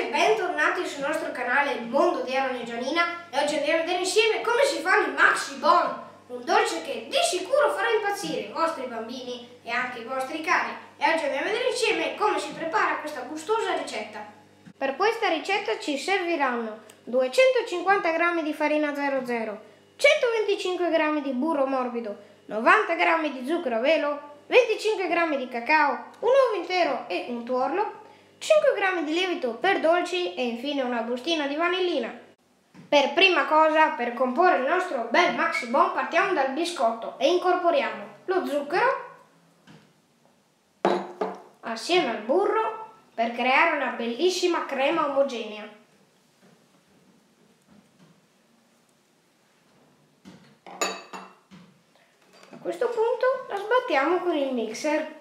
ragazzi, bentornati sul nostro canale Il Mondo di Aron e Gianina. E oggi andiamo a vedere insieme come si fanno i Maxi Bon, un dolce che di sicuro farà impazzire i vostri bambini e anche i vostri cari. E oggi andiamo a vedere insieme come si prepara questa gustosa ricetta. Per questa ricetta ci serviranno 250 g di farina 00, 125 g di burro morbido, 90 g di zucchero a velo, 25 g di cacao, un uovo intero e un tuorlo, 5 g di lievito per dolci e infine una bustina di vanillina. Per prima cosa, per comporre il nostro bel Maxi Bon, partiamo dal biscotto e incorporiamo lo zucchero assieme al burro per creare una bellissima crema omogenea. A questo punto la sbattiamo con il mixer.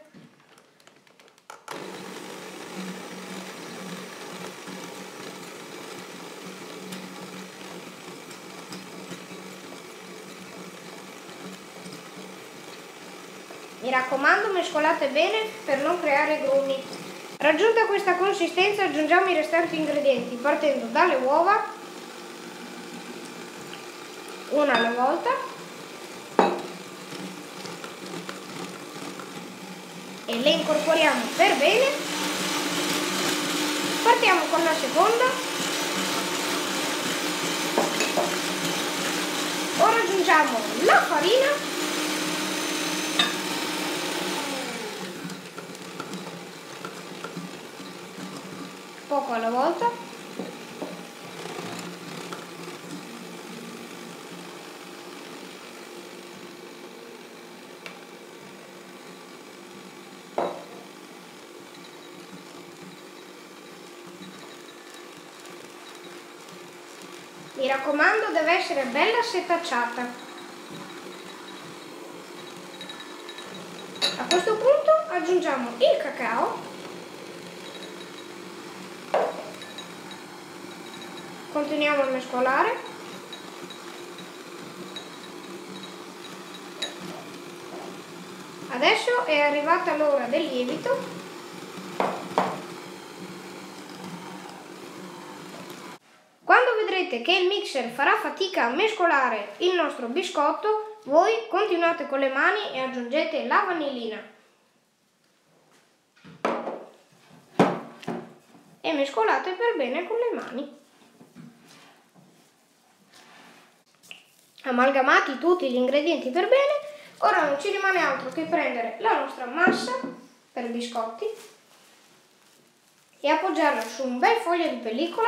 Mi raccomando, mescolate bene per non creare grumi. Raggiunta questa consistenza aggiungiamo i restanti ingredienti partendo dalle uova, una alla volta, e le incorporiamo per bene. Partiamo con la seconda. Ora aggiungiamo la farina. Poco alla volta, mi raccomando, deve essere bella setacciata. A questo punto aggiungiamo il cacao. Continuiamo a mescolare. Adesso è arrivata l'ora del lievito. Quando vedrete che il mixer farà fatica a mescolare il nostro biscotto, voi continuate con le mani e aggiungete la vanillina. E mescolate per bene con le mani. Amalgamati tutti gli ingredienti per bene, ora non ci rimane altro che prendere la nostra massa per biscotti e appoggiarla su un bel foglio di pellicola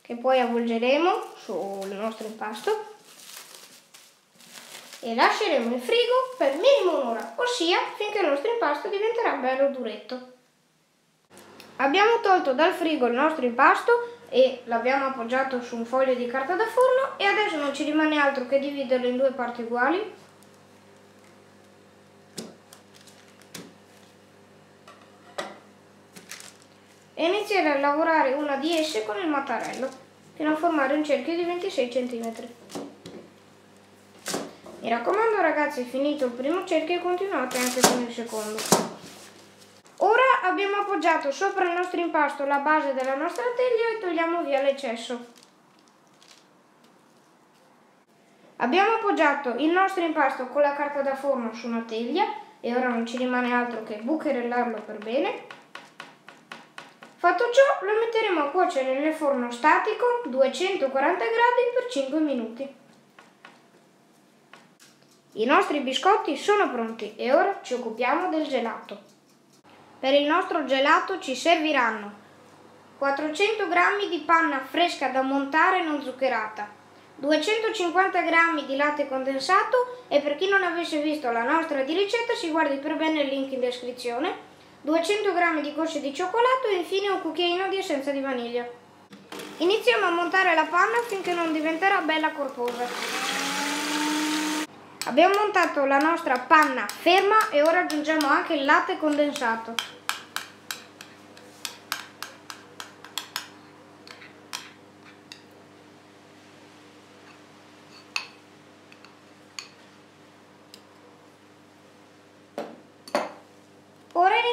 che poi avvolgeremo sul nostro impasto e lasceremo in frigo per minimo un'ora, ossia finché il nostro impasto diventerà bello duretto. Abbiamo tolto dal frigo il nostro impasto e l'abbiamo appoggiato su un foglio di carta da forno e adesso non ci rimane altro che dividerlo in due parti uguali. E iniziare a lavorare una di esse con il mattarello fino a formare un cerchio di 26 cm. Mi raccomando ragazzi, finito il primo cerchio continuate anche con il secondo. Ora abbiamo appoggiato sopra il nostro impasto la base della nostra teglia e togliamo via l'eccesso. Abbiamo appoggiato il nostro impasto con la carta da forno su una teglia e ora non ci rimane altro che bucherellarlo per bene. Fatto ciò, lo metteremo a cuocere nel forno statico 240 gradi per 5 minuti. I nostri biscotti sono pronti e ora ci occupiamo del gelato. Per il nostro gelato ci serviranno 400 g di panna fresca da montare non zuccherata, 250 g di latte condensato e per chi non avesse visto la nostra di ricetta si guardi per bene il link in descrizione, 200 g di gocce di cioccolato e infine un cucchiaino di essenza di vaniglia. Iniziamo a montare la panna finché non diventerà bella corposa. Abbiamo montato la nostra panna ferma e ora aggiungiamo anche il latte condensato.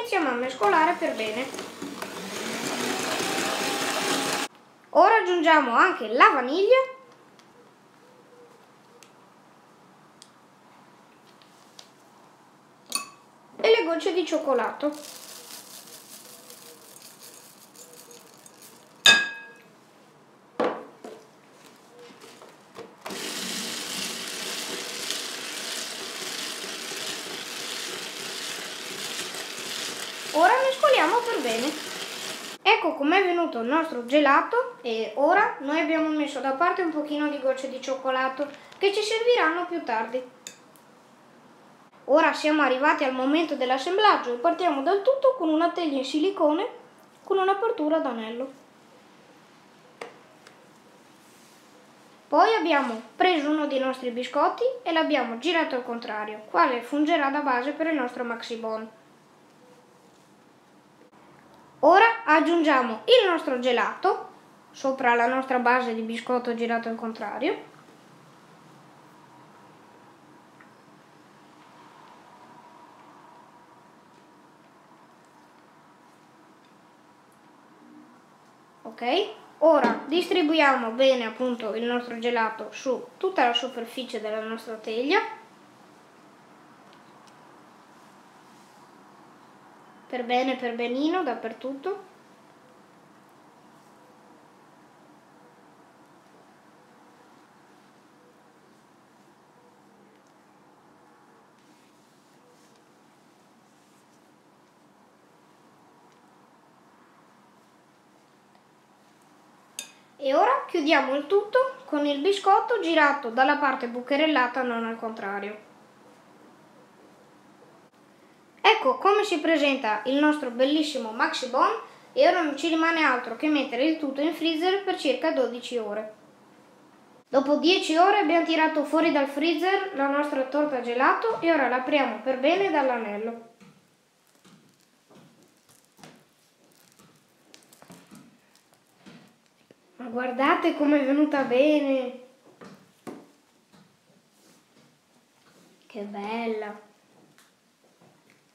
iniziamo a mescolare per bene. Ora aggiungiamo anche la vaniglia e le gocce di cioccolato. Ora mescoliamo per bene. Ecco com'è venuto il nostro gelato e ora noi abbiamo messo da parte un pochino di gocce di cioccolato che ci serviranno più tardi. Ora siamo arrivati al momento dell'assemblaggio e partiamo dal tutto con una teglia in silicone con un'apertura ad anello. Poi abbiamo preso uno dei nostri biscotti e l'abbiamo girato al contrario, quale fungerà da base per il nostro maxi bon. Ora aggiungiamo il nostro gelato sopra la nostra base di biscotto girato al contrario . Ok, ora distribuiamo bene appunto il nostro gelato su tutta la superficie della nostra teglia per bene, per benino, dappertutto. E ora chiudiamo il tutto con il biscotto girato dalla parte bucherellata, non al contrario. Ecco come si presenta il nostro bellissimo maxi bon e ora non ci rimane altro che mettere il tutto in freezer per circa 12 ore. Dopo 10 ore abbiamo tirato fuori dal freezer la nostra torta gelato e ora la apriamo per bene dall'anello. Ma guardate com'è venuta bene! Che bella!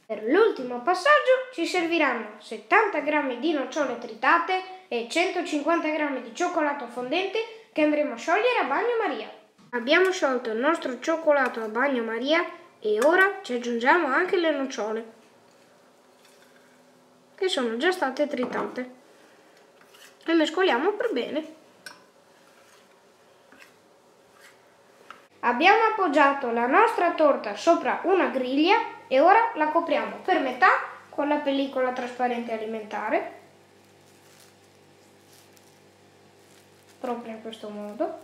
Per l'ultimo passaggio ci serviranno 70 g di nocciole tritate e 150 g di cioccolato fondente che andremo a sciogliere a bagnomaria. Abbiamo sciolto il nostro cioccolato a bagnomaria e ora ci aggiungiamo anche le nocciole che sono già state tritate e mescoliamo per bene. Abbiamo appoggiato la nostra torta sopra una griglia e ora la copriamo per metà con la pellicola trasparente alimentare, proprio in questo modo.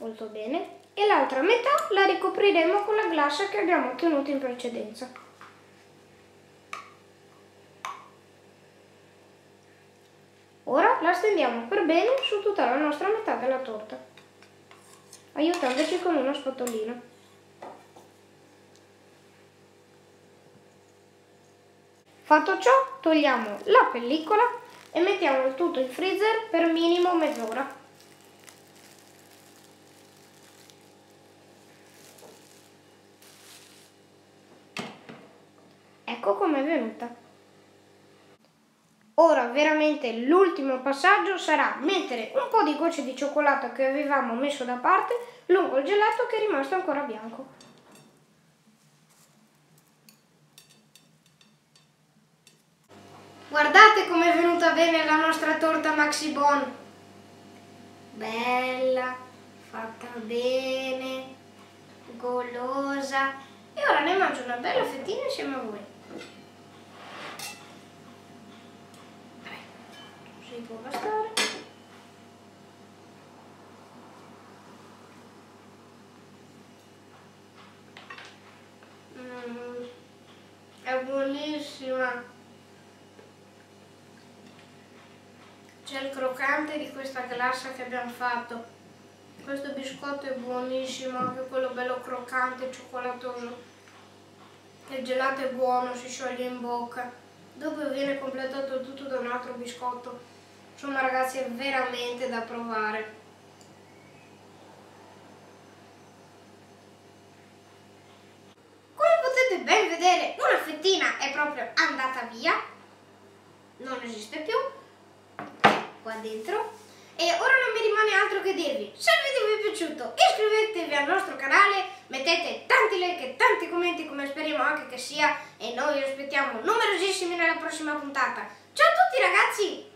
Molto bene. E l'altra metà la ricopriremo con la glassa che abbiamo ottenuto in precedenza. Ora la stendiamo per bene su tutta la nostra metà della torta, aiutandoci con una spatolina. Fatto ciò, togliamo la pellicola e mettiamo il tutto in freezer per minimo mezz'ora. Ecco com'è venuta. Ora veramente l'ultimo passaggio sarà mettere un po' di gocce di cioccolato che avevamo messo da parte lungo il gelato che è rimasto ancora bianco. Guardate com'è venuta bene la nostra torta maxi bon. Bella, fatta bene, golosa. E ora ne mangio una bella fettina insieme a voi. Può bastare. È buonissima, c'è il croccante di questa glassa che abbiamo fatto. Questo biscotto è buonissimo, anche quello bello croccante, cioccolatoso. Il gelato è buono, si scioglie in bocca, dopo viene completato tutto da un altro biscotto. Insomma ragazzi, è veramente da provare. potete ben vedere, una fettina è proprio andata via, non esiste più, è qua dentro. E ora non mi rimane altro che dirvi, se il video vi è piaciuto iscrivetevi al nostro canale, mettete tanti like e tanti commenti come speriamo anche che sia, e noi vi aspettiamo numerosissimi nella prossima puntata. Ciao a tutti ragazzi!